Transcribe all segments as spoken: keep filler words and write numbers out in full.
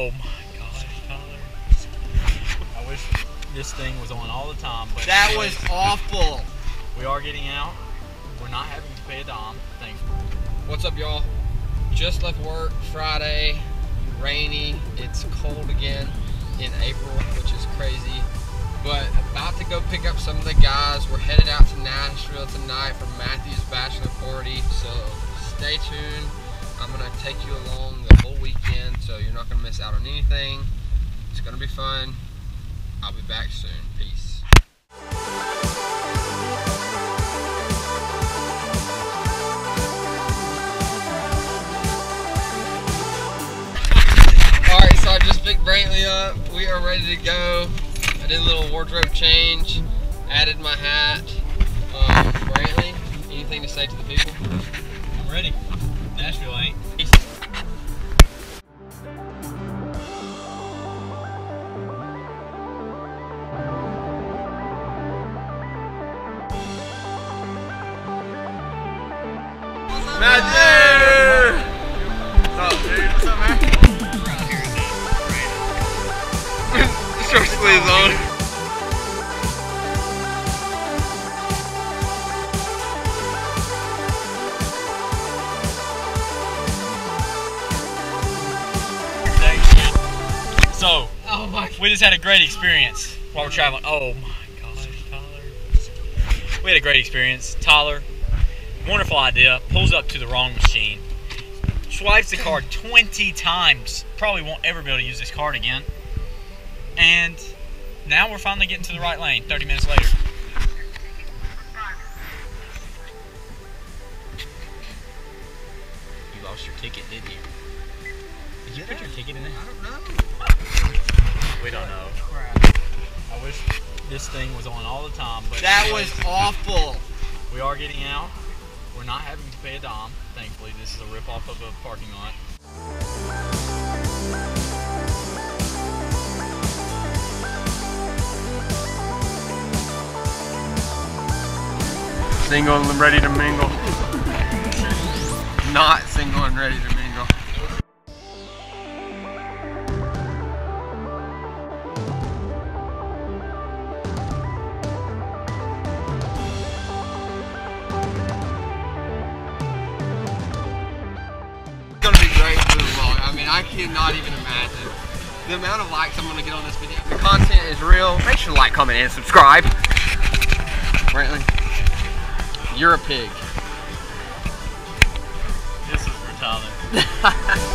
Oh my gosh, Tyler. I wish this thing was on all the time, but that was awful. We are getting out. We're not having to pay a dime. Thanks. What's up, y'all? Just left work Friday. Rainy. It's cold again in April, which is crazy. But about to go pick up some of the guys. We're headed out to Nashville tonight for Matthew's bachelor party, so stay tuned. I'm gonna take you along the whole weekend, so you're not gonna miss out on anything. It's gonna be fun. I'll be back soon. Peace. All right, so I just picked Brantley up. We are ready to go. I did a little wardrobe change, added my hat. Um, Brantley, anything to say to the people? I'm ready. Nashville ain't. Matthew! What's up, dude? What's up, man? We're out here in Nashville. Short sleeves on. So, oh my we just had a great experience while we're traveling. Oh my gosh, Tyler. We had a great experience. Tyler, wonderful idea, pulls up to the wrong machine, swipes the card twenty times, probably won't ever be able to use this card again, and now we're finally getting to the right lane thirty minutes later. You lost your ticket, didn't you? Did you put your ticket in there? I don't know. We don't know. Crap. I wish this thing was on all the time. But that was awful. We are getting out. We're not having to pay a dime. Thankfully, this is a rip-off of a parking lot. Single and ready to mingle. Not single and ready to mingle. I cannot even imagine the amount of likes I'm gonna get on this video. The content is real. Make sure to like, comment, and subscribe. Brantley, you're a pig. This is for Tyler.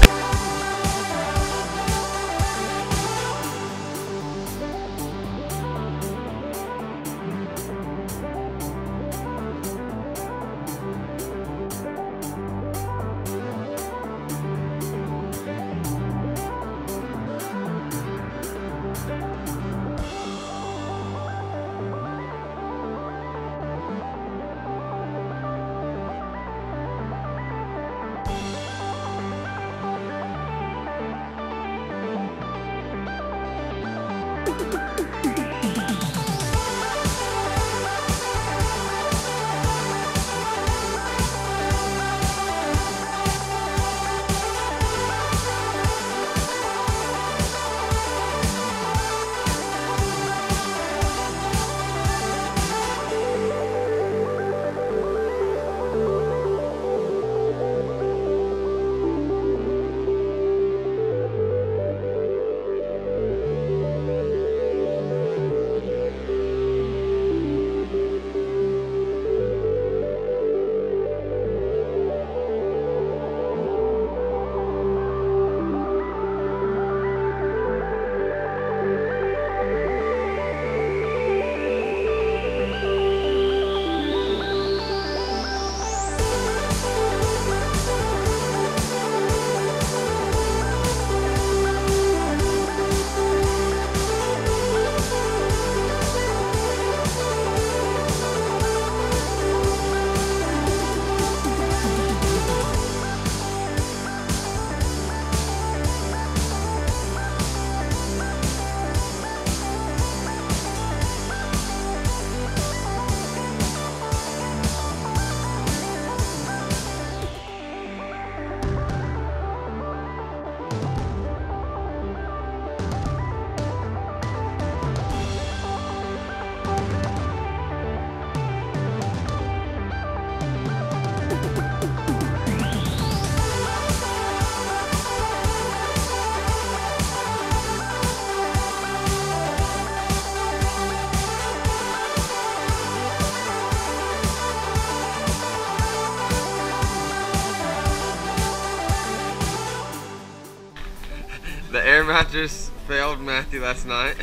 The air mattress failed Matthew last night.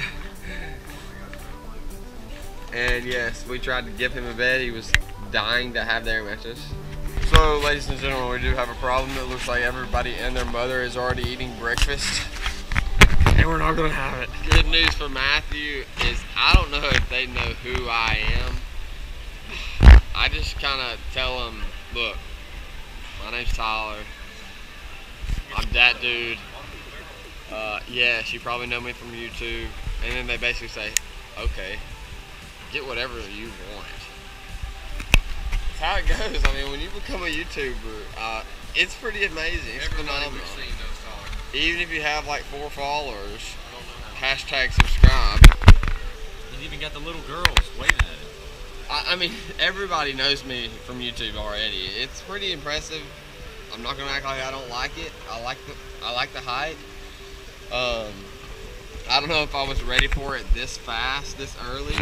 And yes, we tried to give him a bed. He was dying to have the air mattress. So, ladies and gentlemen, we do have a problem. It looks like everybody and their mother is already eating breakfast. And we're not gonna have it. Good news for Matthew is I don't know if they know who I am. I just kinda tell them, look, my name's Tyler. I'm that dude. Uh, yes, you probably know me from YouTube. And then they basically say, okay, get whatever you want. That's how it goes. I mean, when you become a YouTuber, uh, it's pretty amazing. It's phenomenal. Even if you have like four followers, hashtag subscribe. You even got the little girls waving at it. I, I mean, everybody knows me from YouTube already. It's pretty impressive. I'm not gonna act like I don't like it. I like the I like the hype. Um, I don't know if I was ready for it this fast, this early,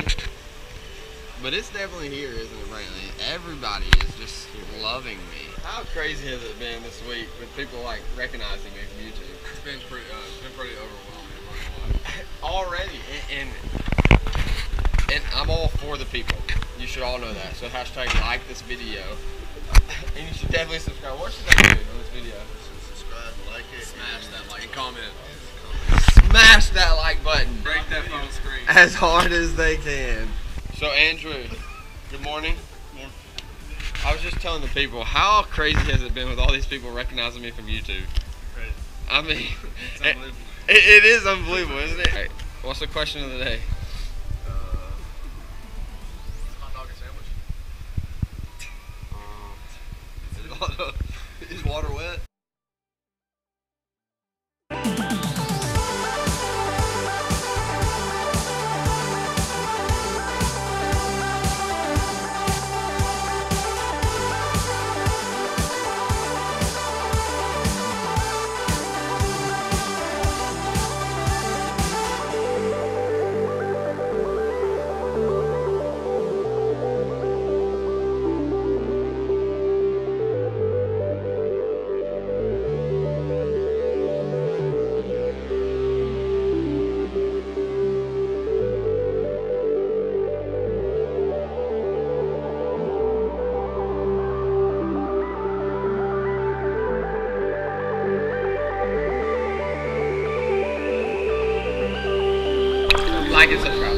but it's definitely here, isn't it, Brantley? Everybody is just loving me. How crazy has it been this week with people like recognizing me from YouTube? It's been pretty, uh, it's been pretty overwhelming. Already, and, and and I'm all for the people. You should all know that. So hashtag like this video, and you should definitely subscribe. What should I do on this video? Subscribe, like it, smash that like, and comment. Smash that like button. Break that phone screen as hard as they can. So Andrew, good morning. Morning. I was just telling the people, how crazy has it been with all these people recognizing me from YouTube? Crazy. I mean, it's it, it is unbelievable, isn't it? Hey, what's the question of the day? Uh, is my dog a sandwich? Um, is, water, is water wet? Like and subscribe.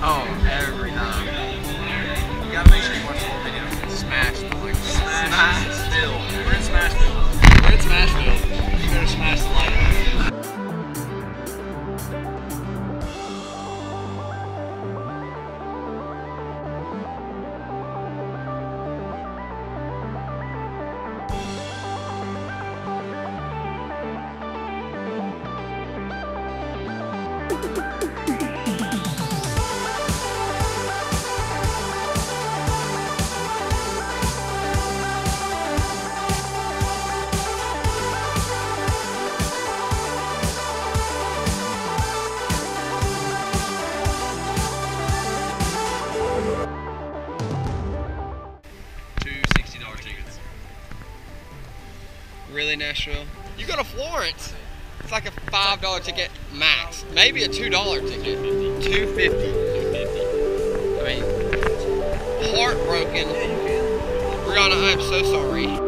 Oh, every time. You gotta make sure you watch the whole video. Smash the like. Smash, smash still. We're in Smashville. We're in Smashville. You better smash the like. Really, Nashville? You go to Florence. It's like a five dollar ticket max. Maybe a two dollar ticket. two fifty. I mean, heartbroken. Regina, I am so sorry.